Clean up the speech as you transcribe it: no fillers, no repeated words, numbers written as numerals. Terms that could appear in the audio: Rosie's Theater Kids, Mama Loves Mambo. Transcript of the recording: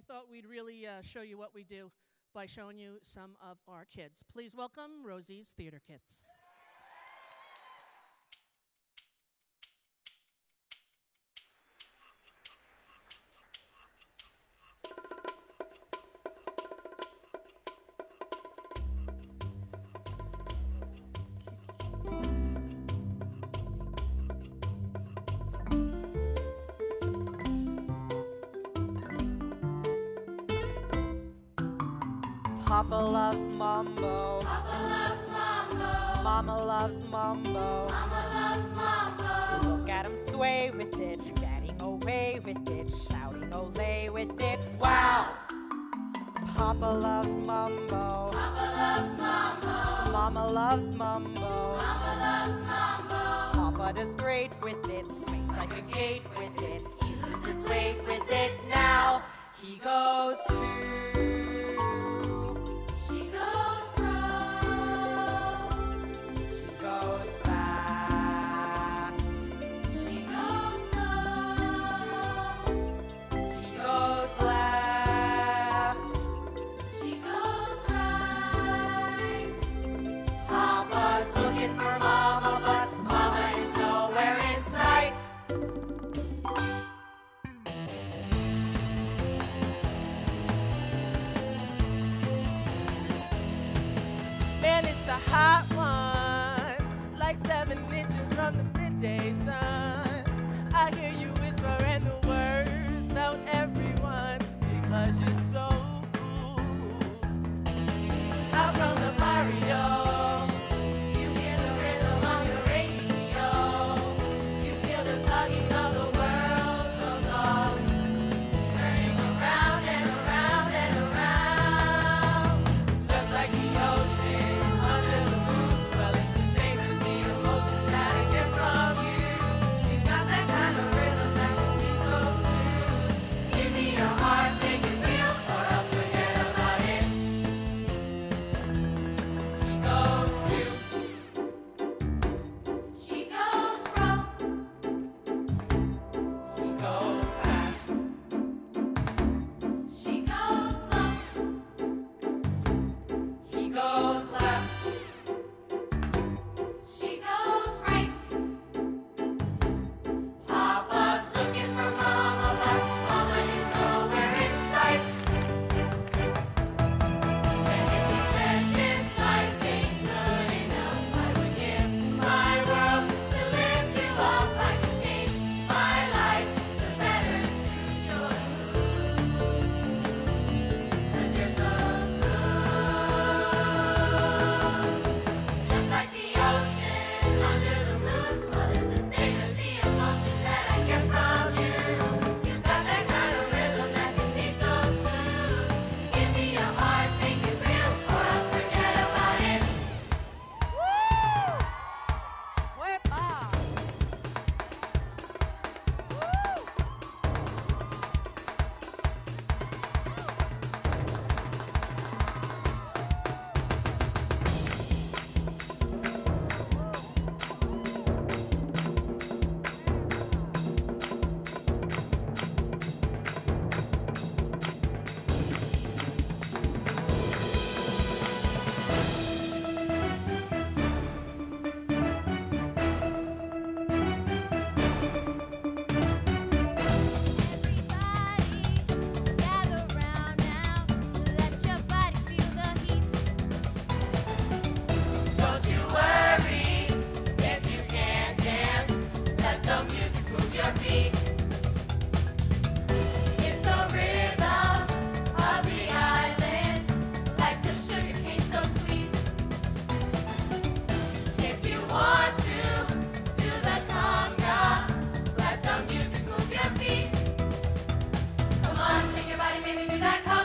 we thought we'd really show you what we do by showing you some of our kids. Please welcome Rosie's Theater Kids. Papa loves mambo. Papa loves mambo. Mama loves mambo. Mama loves mambo. Look at him sway with it, getting away with it, shouting olay with it. Wow! Papa loves mambo. Papa loves mambo. Mama loves mambo. Mama loves mambo. Papa does great with it, swings like a gate with it. He loses weight with it. Now he goes to. Hot one, like 7 inches from the midday sun. I hear you whispering the words, know everyone, because you're so cool. Out from the barrio, you hear the rhythm on the radio. You feel the tugging of the world so soft, turning around and around and around, just like the ocean. That